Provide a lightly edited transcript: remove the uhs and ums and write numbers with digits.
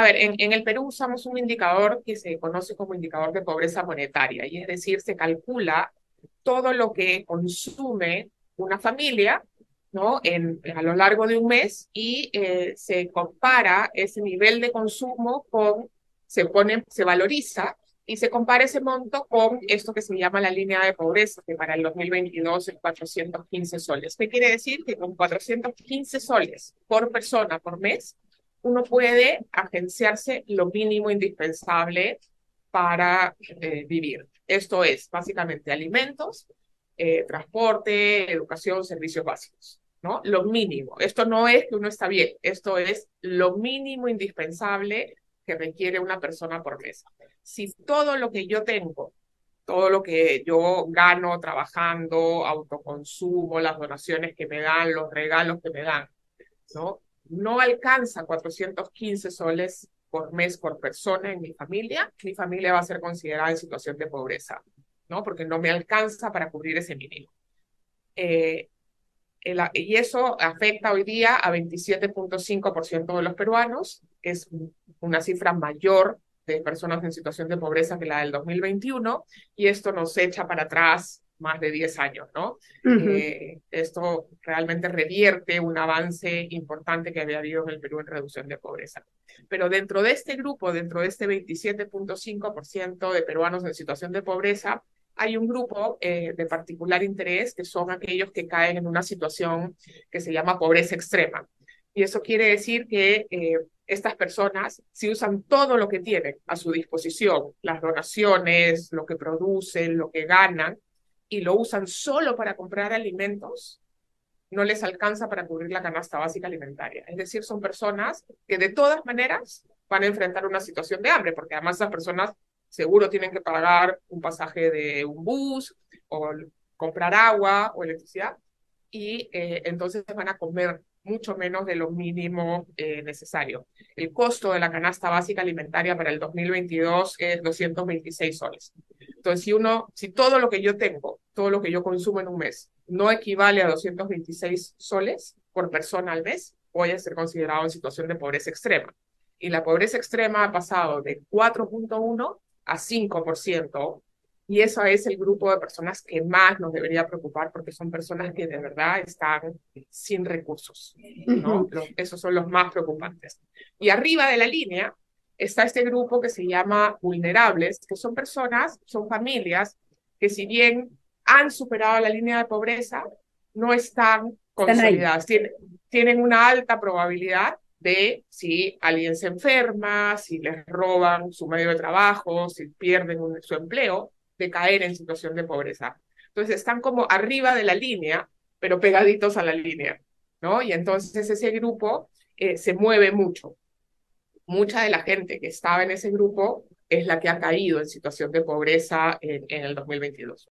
A ver, en el Perú usamos un indicador que se conoce como indicador de pobreza monetaria, y es decir, se calcula todo lo que consume una familia, ¿no? A lo largo de un mes, y se compara ese nivel de consumo se valoriza y se compara ese monto con esto que se llama la línea de pobreza, que para el 2022 es 415 soles. ¿Qué quiere decir? Que con 415 soles por persona por mes, uno puede agenciarse lo mínimo indispensable para vivir. Esto es básicamente alimentos, transporte, educación, servicios básicos, ¿no? Lo mínimo. Esto no es que uno está bien, esto es lo mínimo indispensable que requiere una persona por mes. Si todo lo que yo tengo, todo lo que yo gano trabajando, autoconsumo, las donaciones que me dan, los regalos que me dan, ¿no? No alcanza 415 soles por mes por persona en mi familia va a ser considerada en situación de pobreza, ¿no? Porque no me alcanza para cubrir ese mínimo. Y eso afecta hoy día a 27.5% de los peruanos. Es una cifra mayor de personas en situación de pobreza que la del 2021, y esto nos echa para atrás más de 10 años, ¿no? Uh-huh. Esto realmente revierte un avance importante que había habido en el Perú en reducción de pobreza. Pero dentro de este grupo, dentro de este 27.5% de peruanos en situación de pobreza, hay un grupo de particular interés, que son aquellos que caen en una situación que se llama pobreza extrema. Y eso quiere decir que estas personas, si usan todo lo que tienen a su disposición, las donaciones, lo que producen, lo que ganan, y lo usan solo para comprar alimentos, no les alcanza para cubrir la canasta básica alimentaria. Es decir, son personas que de todas maneras van a enfrentar una situación de hambre, porque además esas personas seguro tienen que pagar un pasaje de un bus, o comprar agua o electricidad, y entonces van a comer mucho menos de lo mínimo necesario. El costo de la canasta básica alimentaria para el 2022 es 226 soles. Entonces, si todo lo que yo tengo, todo lo que yo consumo en un mes, no equivale a 226 soles por persona al mes, voy a ser considerado en situación de pobreza extrema. Y la pobreza extrema ha pasado de 4.1 a 5%, y eso es el grupo de personas que más nos debería preocupar, porque son personas que de verdad están sin recursos, ¿no? Esos son los más preocupantes. Y arriba de la línea está este grupo que se llama vulnerables, que son personas, son familias, que si bien han superado la línea de pobreza, no están consolidadas. Tienen una alta probabilidad de, si alguien se enferma, si les roban su medio de trabajo, si pierden su empleo, de caer en situación de pobreza. Entonces están como arriba de la línea, pero pegaditos a la línea, ¿no? Y entonces ese grupo se mueve mucho. Mucha de la gente que estaba en ese grupo es la que ha caído en situación de pobreza en el 2022.